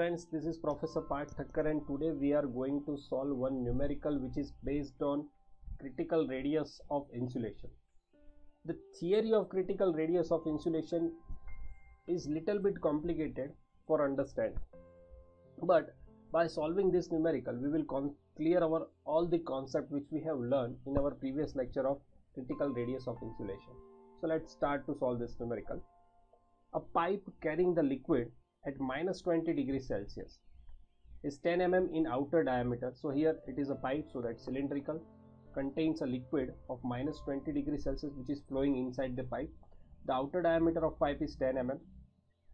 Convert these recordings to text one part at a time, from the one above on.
friends, this is Professor Parth Thakkar and today we are going to solve one numerical which is based on critical radius of insulation. The theory of critical radius of insulation is little bit complicated for understanding, but by solving this numerical we will clear our all the concept which we have learned in our previous lecture of critical radius of insulation. So let's start to solve this numerical. A pipe carrying the liquid at -20°C is 10 mm in outer diameter. So here it is a pipe, so that's cylindrical, contains a liquid of -20°C which is flowing inside the pipe. The outer diameter of pipe is 10 mm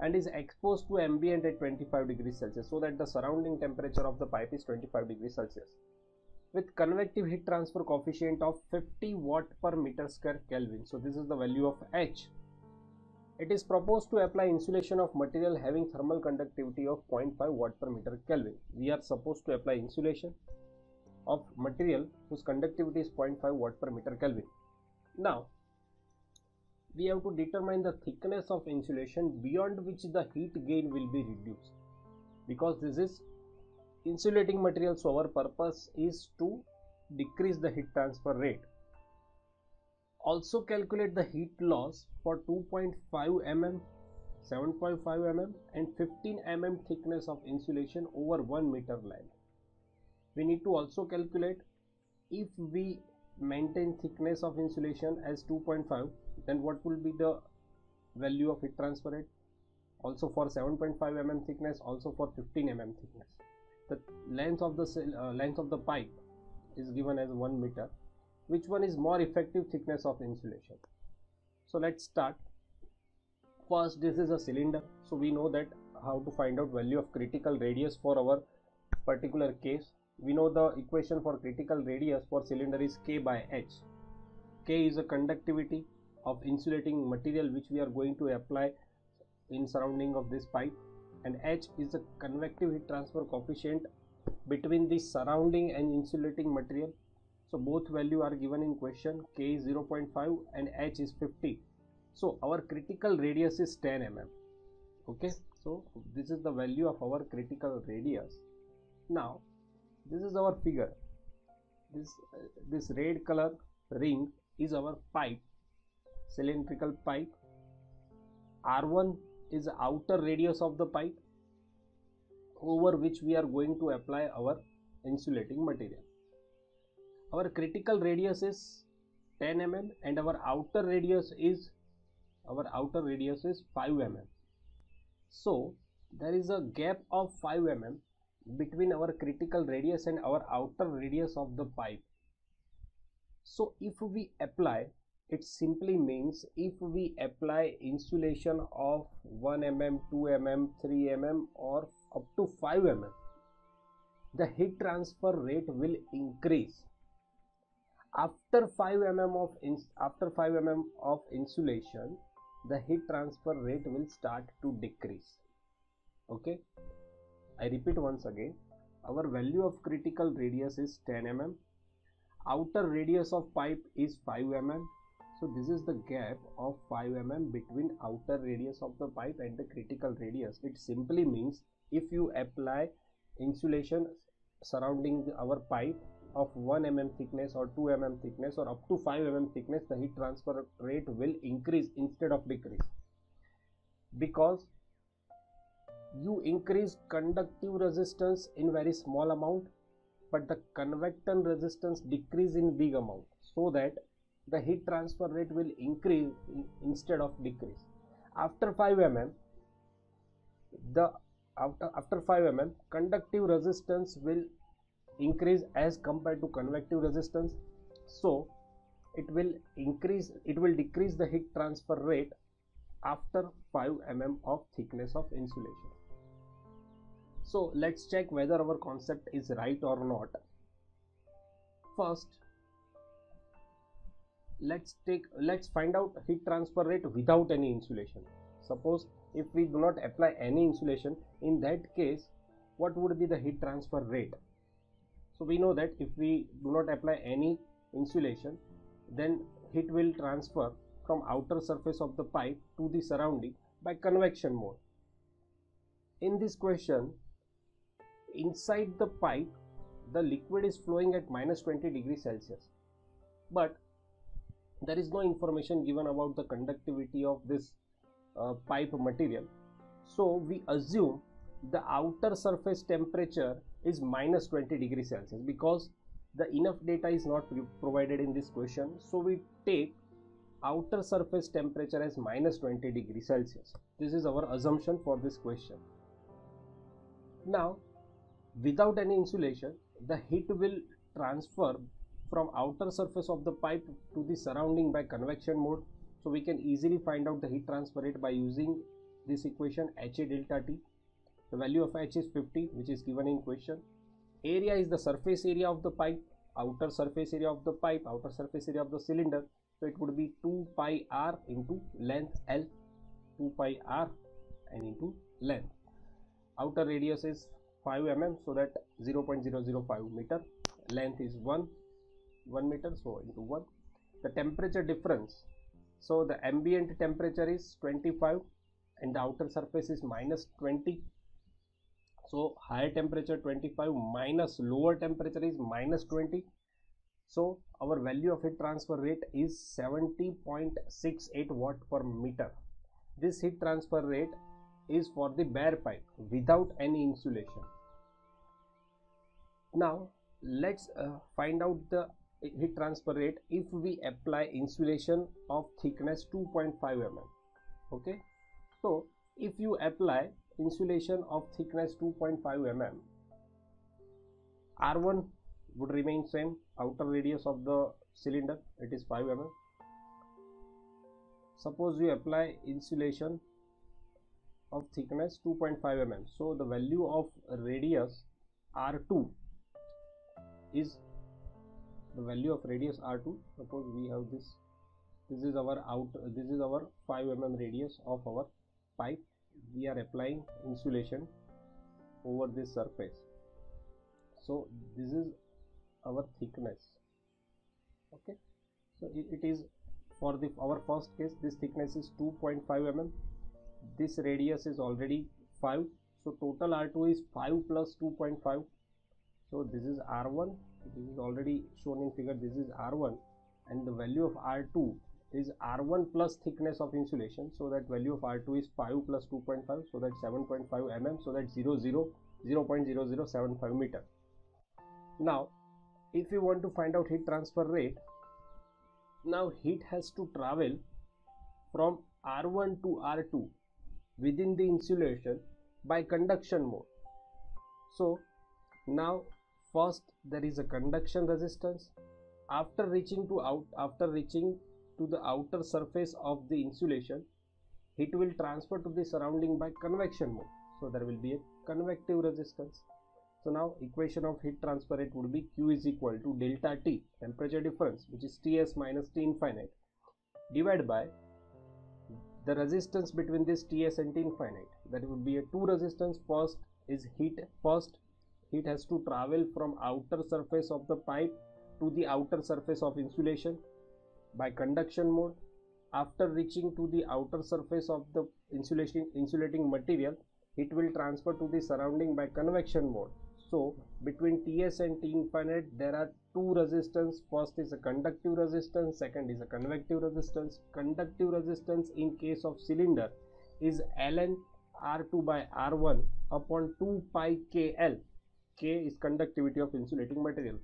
and is exposed to ambient at 25°C, so that the surrounding temperature of the pipe is 25°C with convective heat transfer coefficient of 50 W/m²Kelvin. So this is the value of H. It is proposed to apply insulation of material having thermal conductivity of 0.5 W/m²Kelvin. We are supposed to apply insulation of material whose conductivity is 0.5 W/m²Kelvin. Now we have to determine the thickness of insulation beyond which the heat gain will be reduced, because this is insulating material, so our purpose is to decrease the heat transfer rate. Also calculate the heat loss for 2.5 mm, 7.5 mm and 15 mm thickness of insulation over 1 meter length. We need to also calculate, if we maintain thickness of insulation as 2.5, then what will be the value of heat transfer rate? Also for 7.5 mm thickness, also for 15 mm thickness. The length of the pipe is given as 1 meter. Which one is more effective thickness of insulation? So let's start. First, this is a cylinder, so we know that how to find out value of critical radius for our particular case. We know the equation for critical radius for cylinder is K/h. K is a conductivity of insulating material which we are going to apply in surrounding of this pipe, and H is the convective heat transfer coefficient between the surrounding and insulating material. So both value are given in question. K is 0.5 and H is 50. So our critical radius is 10 mm. Okay, so this is the value of our critical radius. Now this is our figure. This red color ring is our pipe, cylindrical pipe. R1 is outer radius of the pipe over which we are going to apply our insulating material. Our critical radius is 10 mm and our outer radius is 5 mm. So there is a gap of 5 mm between our critical radius and our outer radius of the pipe. So if we apply, it simply means if we apply insulation of 1 mm, 2 mm, 3 mm or up to 5 mm, the heat transfer rate will increase. After 5 mm of insulation, the heat transfer rate will start to decrease. Okay, I repeat once again, our value of critical radius is 10 mm, outer radius of pipe is 5 mm. So this is the gap of 5 mm between outer radius of the pipe and the critical radius. It simply means if you apply insulation surrounding our pipe of 1 mm thickness or 2 mm thickness or up to 5 mm thickness, the heat transfer rate will increase instead of decrease, because you increase conductive resistance in very small amount but the convectan resistance decrease in big amount, so that the heat transfer rate will increase instead of decrease. After 5 mm conductive resistance will increase as compared to convective resistance, so it will decrease the heat transfer rate after 5 mm of thickness of insulation. So let's check whether our concept is right or not. First, let's find out heat transfer rate without any insulation. Suppose if we do not apply any insulation, in that case what would be the heat transfer rate? So we know that if we do not apply any insulation, then heat will transfer from outer surface of the pipe to the surrounding by convection mode. In this question, inside the pipe the liquid is flowing at -20°C, but there is no information given about the conductivity of this pipe material. So we assume the outer surface temperature is -20°C because the enough data is not provided in this question. So we take outer surface temperature as -20°C. This is our assumption for this question. Now, without any insulation, the heat will transfer from outer surface of the pipe to the surrounding by convection mode. So we can easily find out the heat transfer rate by using this equation HA delta T. The value of H is 50, which is given in question. Area is the surface area of the pipe, outer surface area of the pipe, outer surface area of the cylinder. So it would be 2 pi r into length L, 2 pi r and into length. Outer radius is 5 mm, so that 0.005 meter. Length is 1 meter, so into 1. The temperature difference, so the ambient temperature is 25 and the outer surface is -20. So higher temperature 25 minus lower temperature is -20. So our value of heat transfer rate is 70.68 watt per meter. This heat transfer rate is for the bare pipe without any insulation. Now let's find out the heat transfer rate if we apply insulation of thickness 2.5 mm. Okay, so if you apply insulation of thickness 2.5 mm, R1 would remain same, outer radius of the cylinder, it is 5 mm. Suppose you apply insulation of thickness 2.5 mm, so the value of radius R2 is suppose we have this is our this is our 5 mm radius of our pipe. We are applying insulation over this surface, so this is our thickness. Okay, so it is for the our first case, this thickness is 2.5 mm, this radius is already 5, so total R2 is 5 plus 2.5. so this is R1, this is already shown in figure, this is R1, and the value of R2 is R1 plus thickness of insulation, so that value of R2 is 5 plus 2.5, so that 7.5 mm, so that 0.0075 meter. Now if you want to find out heat transfer rate, now heat has to travel from R1 to R2 within the insulation by conduction mode. So now first there is a conduction resistance. After reaching to the outer surface of the insulation, heat will transfer to the surrounding by convection mode, so there will be a convective resistance. So now equation of heat transfer rate would be Q is equal to delta T, temperature difference, which is Ts minus T infinite, divided by the resistance between this Ts and T infinite. That would be a 2 resistance. First is heat. First heat has to travel from outer surface of the pipe to the outer surface of insulation by conduction mode. After reaching to the outer surface of the insulating material, it will transfer to the surrounding by convection mode. So between Ts and T infinite there are 2 resistance. First is a conductive resistance, second is a convective resistance. Conductive resistance in case of cylinder is ln R2 by R1 upon 2 pi KL. K is conductivity of insulating material,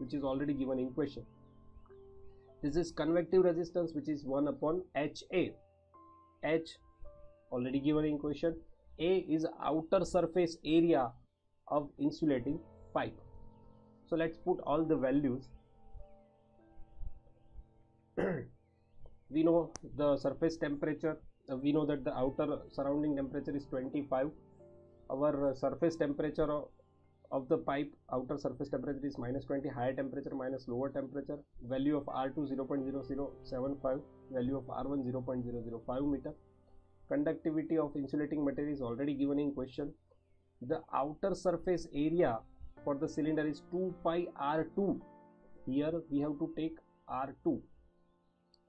which is already given in question. This is convective resistance, which is 1 upon HA. H already given in question. A is outer surface area of insulating pipe. So let's put all the values. We know the surface temperature. We know that the outer surrounding temperature is 25. Our surface temperature of the pipe, outer surface temperature is -20, higher temperature minus lower temperature, value of R2 0.0075, value of R1 0.005 meter. Conductivity of insulating material is already given in question. The outer surface area for the cylinder is 2 pi R2. Here we have to take R2,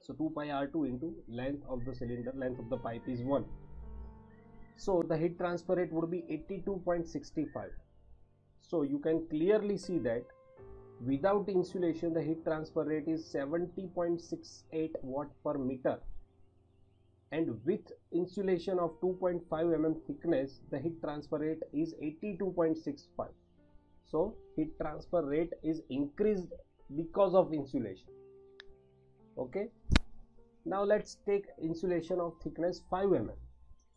so 2 pi R2 into length of the cylinder, length of the pipe is 1. So the heat transfer rate would be 82.65. So you can clearly see that without insulation the heat transfer rate is 70.68 watt per meter, and with insulation of 2.5 mm thickness the heat transfer rate is 82.65. So heat transfer rate is increased because of insulation. Okay, now let's take insulation of thickness 5 mm.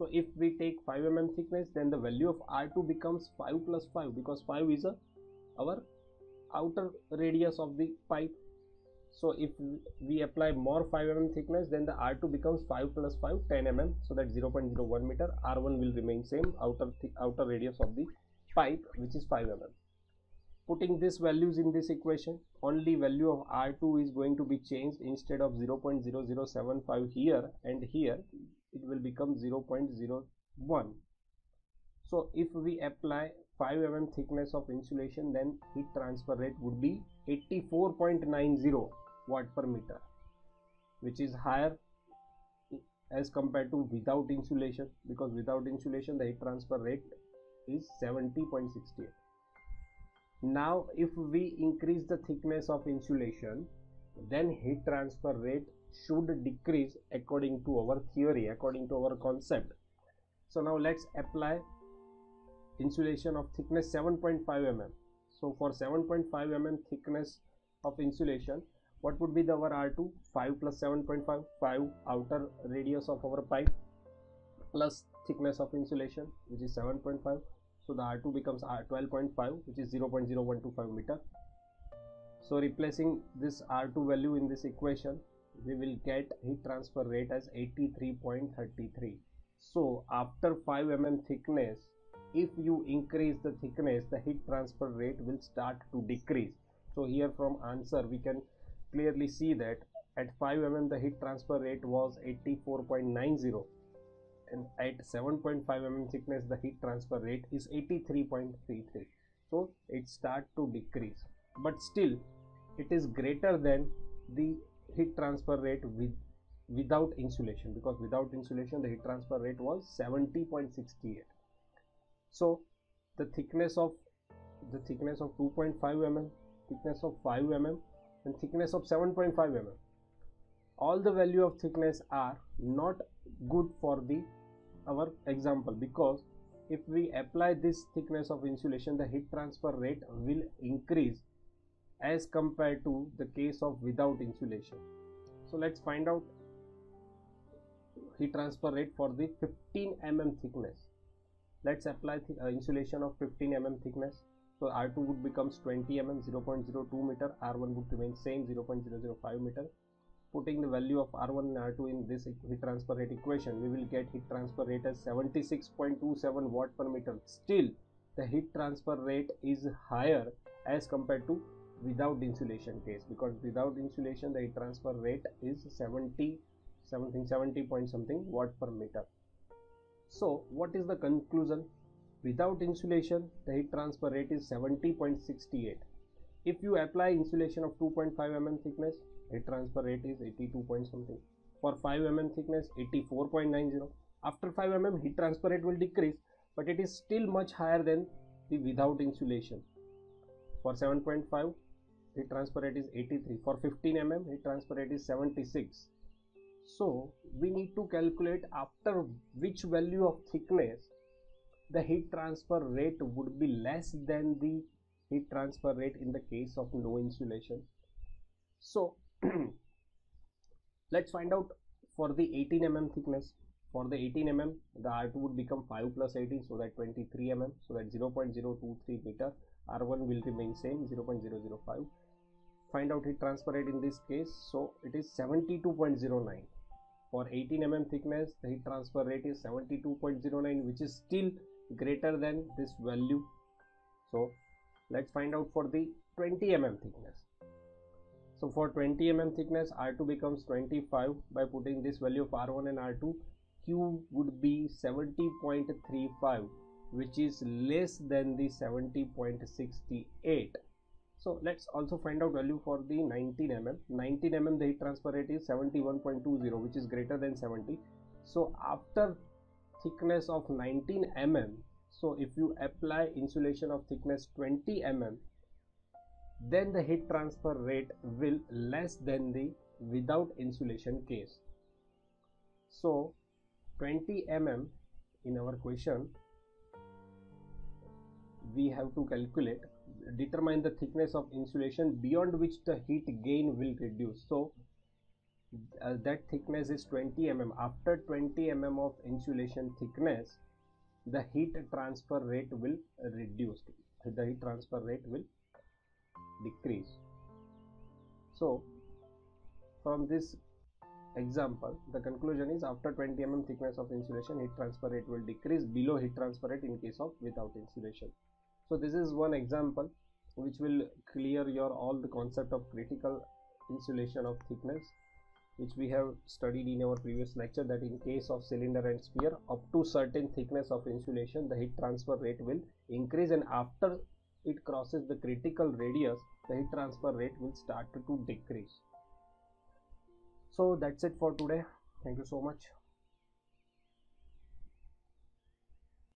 So if we take 5 mm thickness, then the value of R2 becomes 5 plus 5, because 5 is our outer radius of the pipe. So if we apply more 5 mm thickness, then the R2 becomes 5 plus 5, 10 mm, so that 0.01 meter. R1 will remain same, outer radius of the pipe, which is 5 mm. Putting these values in this equation, only value of R2 is going to be changed. Instead of 0.0075 here and here, it will become 0.01. So if we apply 5 mm thickness of insulation, then heat transfer rate would be 84.90 watt per meter, which is higher as compared to without insulation, because without insulation the heat transfer rate is 70.68. Now if we increase the thickness of insulation, then heat transfer rate should decrease according to our theory, according to our concept. So now let's apply insulation of thickness 7.5 mm. So for 7.5 mm thickness of insulation, what would be the our R2? 5 plus 7.5, 5 outer radius of our pipe plus thickness of insulation, which is 7.5. So the R2 becomes 12.5, which is 0.0125 meter. So replacing this R2 value in this equation, we will get heat transfer rate as 83.33. So after 5 mm thickness, if you increase the thickness, the heat transfer rate will start to decrease. So here from answer we can clearly see that at 5 mm the heat transfer rate was 84.90, and at 7.5 mm thickness the heat transfer rate is 83.33. So it starts to decrease, but still it is greater than the heat transfer rate without insulation, because without insulation the heat transfer rate was 70.68. So the thickness of 2.5 mm, thickness of 5 mm and thickness of 7.5 mm, all the value of thickness are not good for the our example, because if we apply this thickness of insulation, the heat transfer rate will increase as compared to the case of without insulation. So let's find out heat transfer rate for the 15 mm thickness. Let's apply insulation of 15 mm thickness. So R2 would becomes 20 mm, 0.02 meter. R1 would remain same, 0.005 meter. Putting the value of R1 and R2 in this heat transfer rate equation, we will get heat transfer rate as 76.27 watt per meter. Still the heat transfer rate is higher as compared to without insulation case, because without insulation the heat transfer rate is 70 point something watt per meter. So what is the conclusion? Without insulation the heat transfer rate is 70.68. if you apply insulation of 2.5 mm thickness, heat transfer rate is 82 point something. For 5 mm thickness, 84.90. after 5 mm heat transfer rate will decrease, but it is still much higher than the without insulation. For 7.5 heat transfer rate is 83. For 15 mm heat transfer rate is 76. So we need to calculate after which value of thickness the heat transfer rate would be less than the heat transfer rate in the case of no insulation. So let's find out for the 18 mm thickness. For the 18 mm the R2 would become 5 plus 18, so that 23 mm, so that 0.023 meter. R1 will remain same, 0.005. Find out heat transfer rate in this case. So it is 72.09. for 18 mm thickness the heat transfer rate is 72.09, which is still greater than this value. So let's find out for the 20 mm thickness. So for 20 mm thickness, R2 becomes 25. By putting this value of R1 and R2, Q would be 70.35, which is less than the 70.68. so let's also find out value for the 19 mm. 19 mm the heat transfer rate is 71.20, which is greater than 70. So after thickness of 19 mm, So if you apply insulation of thickness 20 mm, then the heat transfer rate will less than the without insulation case. So 20 mm in our question, we have to calculate, determine the thickness of insulation beyond which the heat gain will reduce. So that thickness is 20 mm. After 20 mm of insulation thickness, the heat transfer rate will reduce. The heat transfer rate will decrease. So from this example, the conclusion is after 20 mm thickness of insulation, heat transfer rate will decrease below heat transfer rate in case of without insulation. So this is one example which will clear your all the concept of critical insulation of thickness, which we have studied in our previous lecture, that in case of cylinder and sphere, up to certain thickness of insulation, the heat transfer rate will increase, and after it crosses the critical radius, the heat transfer rate will start to decrease. So that's it for today. Thank you so much.